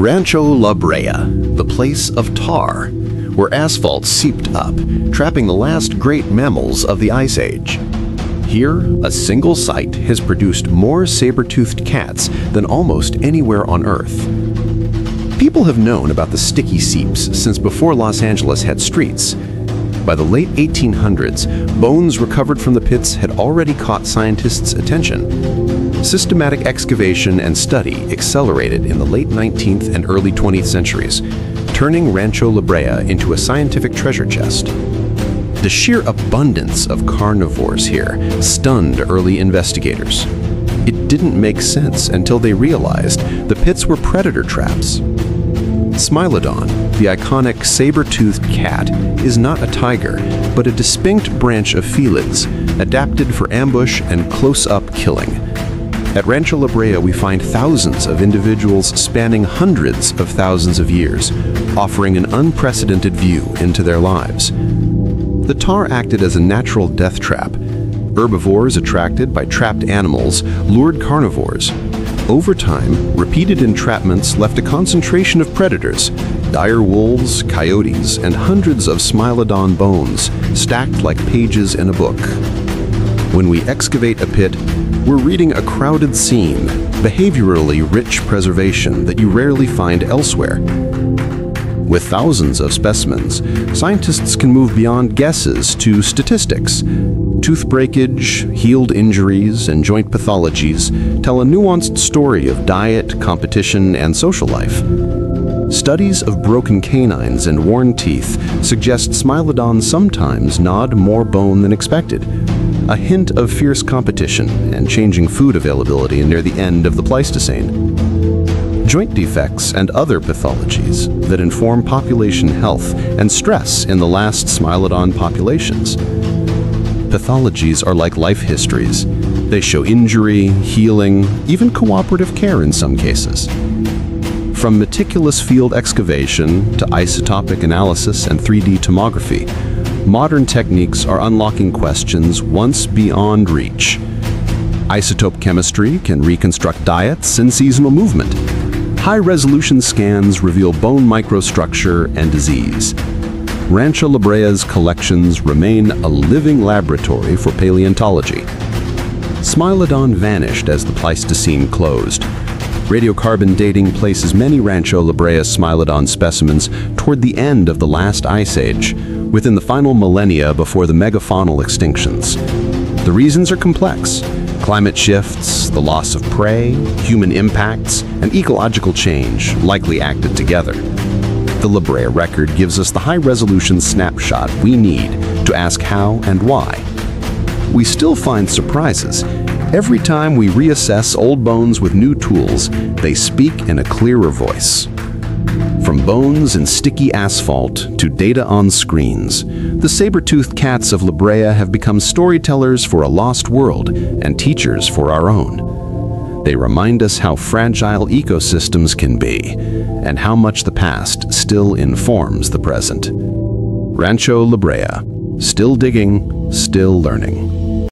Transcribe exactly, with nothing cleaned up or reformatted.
Rancho La Brea, the place of tar, where asphalt seeped up, trapping the last great mammals of the Ice Age. Here, a single site has produced more saber-toothed cats than almost anywhere on Earth. People have known about the sticky seeps since before Los Angeles had streets. By the late eighteen hundreds, bones recovered from the pits had already caught scientists' attention. Systematic excavation and study accelerated in the late nineteenth and early twentieth centuries, turning Rancho La Brea into a scientific treasure chest. The sheer abundance of carnivores here stunned early investigators. It didn't make sense until they realized the pits were predator traps. Smilodon, the iconic saber-toothed cat, is not a tiger, but a distinct branch of felids, adapted for ambush and close-up killing. At Rancho La Brea, we find thousands of individuals spanning hundreds of thousands of years, offering an unprecedented view into their lives. The tar acted as a natural death trap. Herbivores attracted by trapped animals lured carnivores. Over time, repeated entrapments left a concentration of predators, dire wolves, coyotes, and hundreds of Smilodon bones stacked like pages in a book. When we excavate a pit, we're reading a crowded scene, behaviorally rich preservation that you rarely find elsewhere. With thousands of specimens, scientists can move beyond guesses to statistics. Tooth breakage, healed injuries, and joint pathologies tell a nuanced story of diet, competition, and social life. Studies of broken canines and worn teeth suggest Smilodon sometimes gnawed more bone than expected, a hint of fierce competition and changing food availability near the end of the Pleistocene. Joint defects and other pathologies that inform population health and stress in the last Smilodon populations. Pathologies are like life histories. They show injury, healing, even cooperative care in some cases. From meticulous field excavation to isotopic analysis and three D tomography, modern techniques are unlocking questions once beyond reach. Isotope chemistry can reconstruct diets and seasonal movement. High-resolution scans reveal bone microstructure and disease. Rancho La Brea's collections remain a living laboratory for paleontology. Smilodon vanished as the Pleistocene closed. Radiocarbon dating places many Rancho La Brea Smilodon specimens toward the end of the last Ice Age, within the final millennia before the megafaunal extinctions. The reasons are complex. Climate shifts, the loss of prey, human impacts, and ecological change likely acted together. The La Brea record gives us the high-resolution snapshot we need to ask how and why. We still find surprises. Every time we reassess old bones with new tools, they speak in a clearer voice. From bones and sticky asphalt to data on screens, the saber-toothed cats of La Brea have become storytellers for a lost world and teachers for our own. They remind us how fragile ecosystems can be and how much the past still informs the present. Rancho La Brea, still digging, still learning.